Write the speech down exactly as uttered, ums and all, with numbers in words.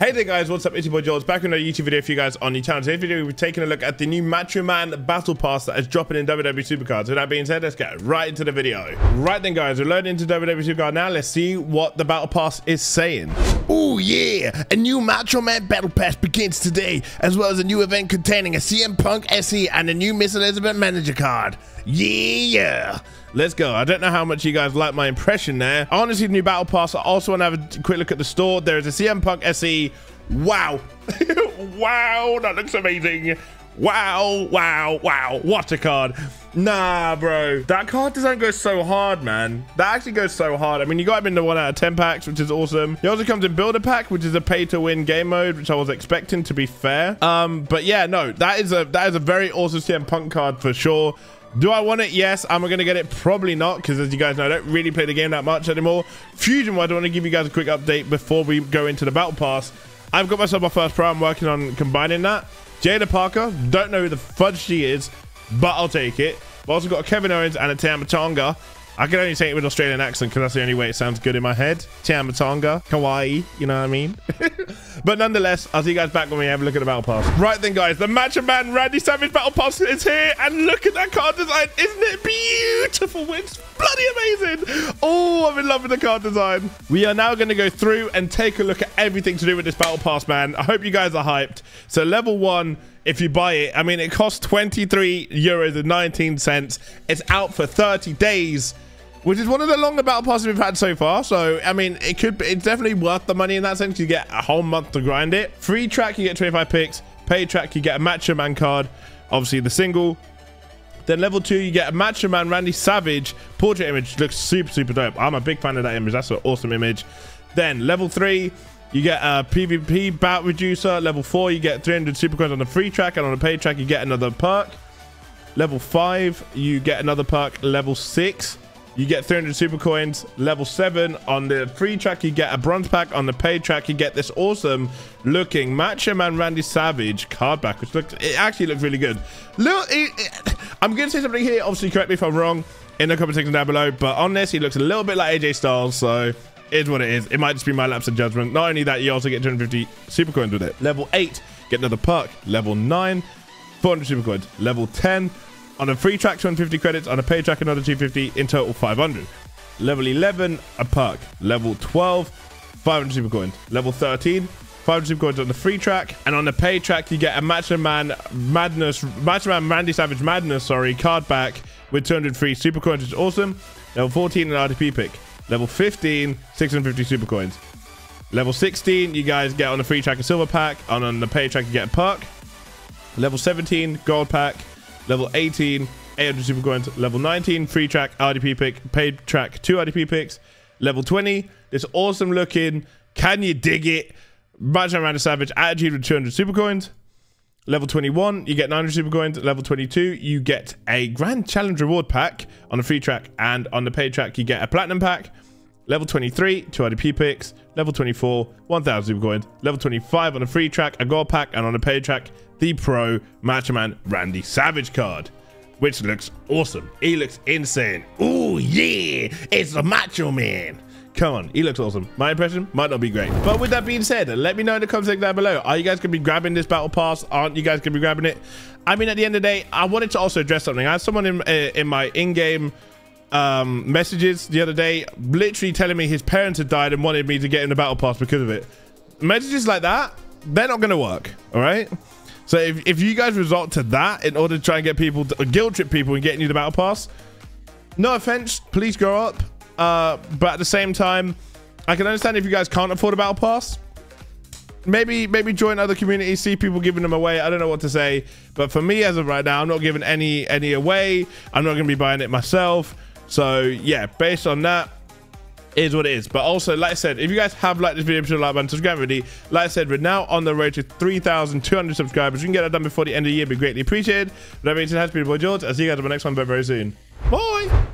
Hey there guys, what's up? It's your boy Jordzn, back with another YouTube video for you guys on the channel. Today's video, we're taking a look at the new Macho Man Battle Pass that is dropping in W W E Supercards. With that being said, let's get right into the video. Right then guys, we're loading into W W E Supercard now. Let's see what the Battle Pass is saying. Oh yeah, a new Macho Man Battle Pass begins today, as well as a new event containing a C M Punk S E and a new Miss Elizabeth manager card. Yeah! Let's go. I don't know how much you guys like my impression there. I want to see the new Battle Pass. I also want to have a quick look at the store. There is a C M Punk S E. Wow. Wow, that looks amazing. Wow, wow, wow. What a card. Nah, bro. That card design goes so hard, man. That actually goes so hard. I mean, you got him in the one out of ten packs, which is awesome. He also comes in Builder Pack, which is a pay-to-win game mode, which I was expecting, to be fair. Um, but yeah, no, that is a that is a very awesome C M Punk card for sure. Do I want it? Yes. Am I going to get it? Probably not, because as you guys know, I don't really play the game that much anymore. Fusion Wide, I want to give you guys a quick update before we go into the Battle Pass. I've got myself my first pro. I'm working on combining that. Jada Parker, don't know who the fudge she is, but I'll take it. I've also got a Kevin Owens and a Tamatonga. I can only say it with an Australian accent because that's the only way it sounds good in my head. Tamatonga, kawaii, you know what I mean? But nonetheless, I'll see you guys back when we have a look at the Battle Pass. Right then, guys, the Macho Man Randy Savage Battle Pass is here. And look at that card design. Isn't it beautiful? It's bloody amazing. Oh, I'm in love with the card design. We are now going to go through and take a look at everything to do with this Battle Pass, man. I hope you guys are hyped. So level one, if you buy it, I mean, it costs twenty-three euros and nineteen cents. It's out for thirty days. Which is one of the longer battle passes we've had so far. So, I mean, it could be, it's definitely worth the money in that sense. You get a whole month to grind it. Free track, you get twenty-five picks. Paid track, you get a Macho Man card. Obviously, the single. Then level two, you get a Macho Man Randy Savage portrait image. Looks super, super dope. I'm a big fan of that image. That's an awesome image. Then level three, you get a PvP bout reducer. Level four, you get three hundred supercoins on the free track. And on the paid track, you get another perk. Level five, you get another perk. Level six, you get three hundred super coins. Level seven, on the free track, you get a bronze pack. On the paid track, you get this awesome looking Macho Man Randy Savage card back, which looks, it actually looks really good. Look, it, it, I'm going to say something here. Obviously, correct me if I'm wrong in the comment section down below. But on this, he looks a little bit like A J Styles. So it's what it is. It might just be my lapse of judgment. Not only that, you also get two hundred fifty super coins with it. Level eight, get another perk. Level nine, four hundred super coins. Level ten, on a free track, two hundred fifty credits. On a paid track, another two hundred fifty. In total, five hundred. Level eleven, a perk. Level twelve, five hundred super coins. Level thirteen, five hundred super coins on the free track. And on the paid track, you get a Macho Man Madness, Macho Man Randy Savage Madness, sorry, card back with two hundred free super coins, which is awesome. Level fourteen, an R D P pick. Level fifteen, six hundred fifty super coins. Level sixteen, you guys get on the free track a silver pack. And on the paid track, you get a perk. Level seventeen, gold pack. Level eighteen, eight hundred super coins. Level nineteen, free track, R D P pick. Paid track, two R D P picks. Level twenty, this awesome looking, can you dig it, Macho Man Randy Savage attitude with two hundred super coins. Level twenty-one, you get nine hundred super coins. Level twenty-two, you get a grand challenge reward pack on the free track, and on the paid track, you get a platinum pack. Level twenty-three, two R D P picks. Level twenty-four, one thousand super coins. Level twenty-five, on a free track, a gold pack. And on a paid track, the pro Macho Man Randy Savage card, which looks awesome. He looks insane. Oh yeah, it's a Macho Man. Come on, he looks awesome. My impression might not be great. But with that being said, let me know in the comments section down below. Are you guys going to be grabbing this Battle Pass? Aren't you guys going to be grabbing it? I mean, at the end of the day, I wanted to also address something. I had someone in, uh, in my in-game um messages the other day literally telling me his parents had died and wanted me to get in the battle pass because of it. Messages like that, they're not going to work, all right? So if, if you guys resort to that in order to try and get people to, or guilt trip people and getting you the battle pass, no offense, please grow up, uh but at the same time, I can understand if you guys can't afford a battle pass. Maybe maybe join other communities, see people giving them away. I don't know what to say, but for me, as of right now, I'm not giving any any away. I'm not going to be buying it myself. So yeah, based on that, is what it is. But also, like I said, if you guys have liked this video, be sure to like button, subscribe already. Like I said, we're now on the road to three thousand two hundred subscribers. You can get that done before the end of the year, be greatly appreciated. But that being said, it has been your boy Jordzn. I'll see you guys on the next one very, very soon. Bye.